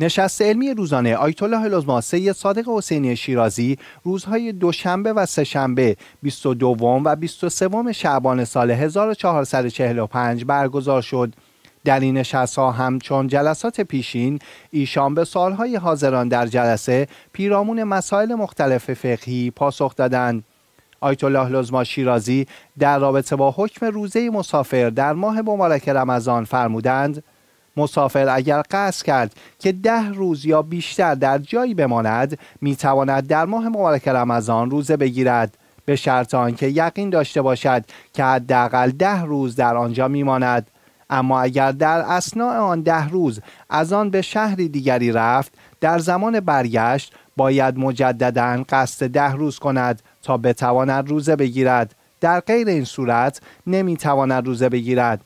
نشست علمی روزانه آیت الله لزما سی صادق حسینی شیرازی روزهای دوشنبه و سهشنبه 22 و 23 شعبان سال 1445 برگزار شد. در این نشست‌ها همچون جلسات پیشین ایشان به سوالهای حاضران در جلسه پیرامون مسائل مختلف فقهی پاسخ دادند. آیت الله لزما شیرازی در رابطه با حکم روزه مسافر در ماه مبارک رمضان فرمودند: مسافر اگر قصد کرد که 10 روز یا بیشتر در جایی بماند میتواند در ماه مبارک رمضان روزه بگیرد، به شرط آنکه یقین داشته باشد که حداقل 10 روز در آنجا میماند. اما اگر در اثناء آن 10 روز از آن به شهری دیگری رفت، در زمان برگشت باید مجدداً قصد 10 روز کند تا بتواند روزه بگیرد، در غیر این صورت نمیتواند روزه بگیرد.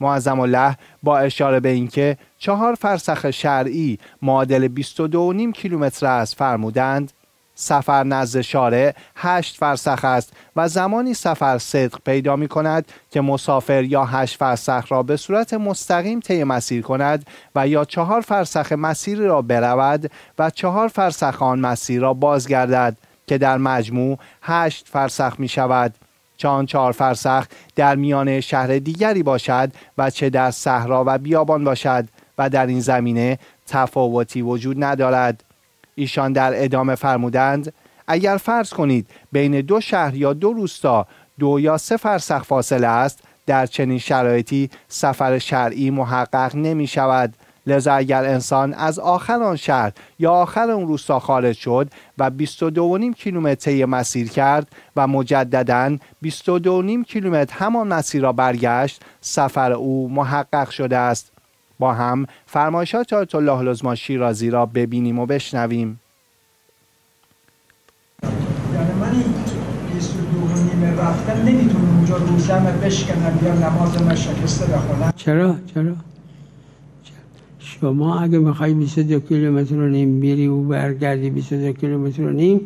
معظم الله با اشاره به اینکه 4 فرسخ شرعی معادل 22.5 کیلومتر است فرمودند: سفر نزد شارع 8 فرسخ است و زمانی سفر صدق پیدا می کند که مسافر یا 8 فرسخ را به صورت مستقیم طی مسیر کند و یا 4 فرسخ مسیر را برود و 4 فرسخ آن مسیر را بازگردد که در مجموع 8 فرسخ می شود. چه آن 4 فرسخ در میان شهر دیگری باشد و چه در صحرا و بیابان باشد و در این زمینه تفاوتی وجود ندارد. ایشان در ادامه فرمودند: اگر فرض کنید بین 2 شهر یا 2 روستا 2 یا 3 فرسخ فاصله است، در چنین شرایطی سفر شرعی محقق نمی شود، لذا اگر انسان از آخر آن شهر یا آخر آن روستا خارج شد و 22.5 کیلومتر مسیر کرد و مجدداً 22.5 کیلومتر همان مسیر را برگشت، سفر او محقق شده است. با هم فرمایشات آیت الله لزما شیرازی را ببینیم و بشنویم. یعنی من این 22.5 رفتم نمیتونم اونجا روزم بشکنم یا نمازم شکسته بخونم. چرا؟ شما اگه بخوای 22 کیلومتر و نیم بری و برگردی 22 کیلومتر و نیم،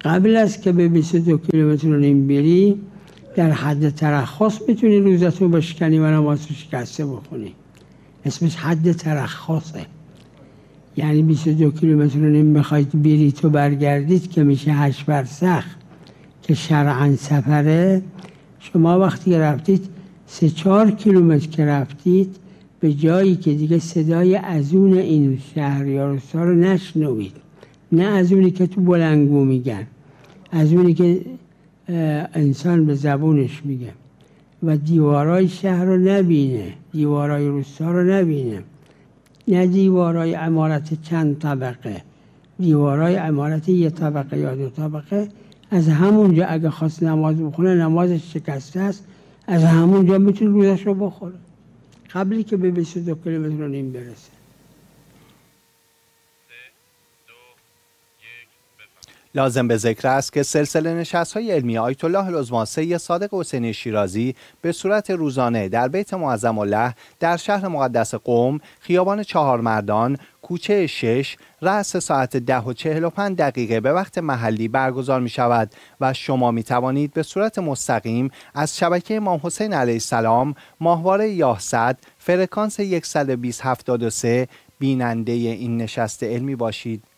قبل از که به 22 کیلومتر و نیم بری در حد ترخص میتونی روزتو بشکنی و نمازتو شکسته بخونی. اسمش حد ترخصه. یعنی 22 کیلومتر و نیم بخواید بری تو برگردید که میشه 8 فرسخ که شرعاً سفره. شما وقتی رفتید 3-4 کیلومتر که رفتید به جایی که دیگه صدای ازون این شهر یا روستا رو نشنوید، نه ازونی که تو بلندگو میگن، ازونی که انسان به زبونش میگه، و دیوارای شهر رو نبینه، دیوارای روستا رو نبینه، نه دیوارای عمارت چند طبقه، دیوارای عمارت 1 طبقه یا 2 طبقه. از همونجا اگه خواست نماز بخونه، نمازش شکسته است، از همونجا میتونه روزش رو بخوره قبلی که به 22 کیلومتر و نیم برسه. لازم به ذکر است که سلسله نشست‌های علمی آیت الله لزما سی صادق حسینی شیرازی به صورت روزانه در بیت معظم الله در شهر مقدس قم، خیابان 4 مردان، کوچه 6، رأس ساعت 10:45 به وقت محلی برگزار می شود و شما می توانید به صورت مستقیم از شبکه ایمان حسین علیه السلام، ماهواره 1100، فرکانس 12073 بیننده این نشست علمی باشید.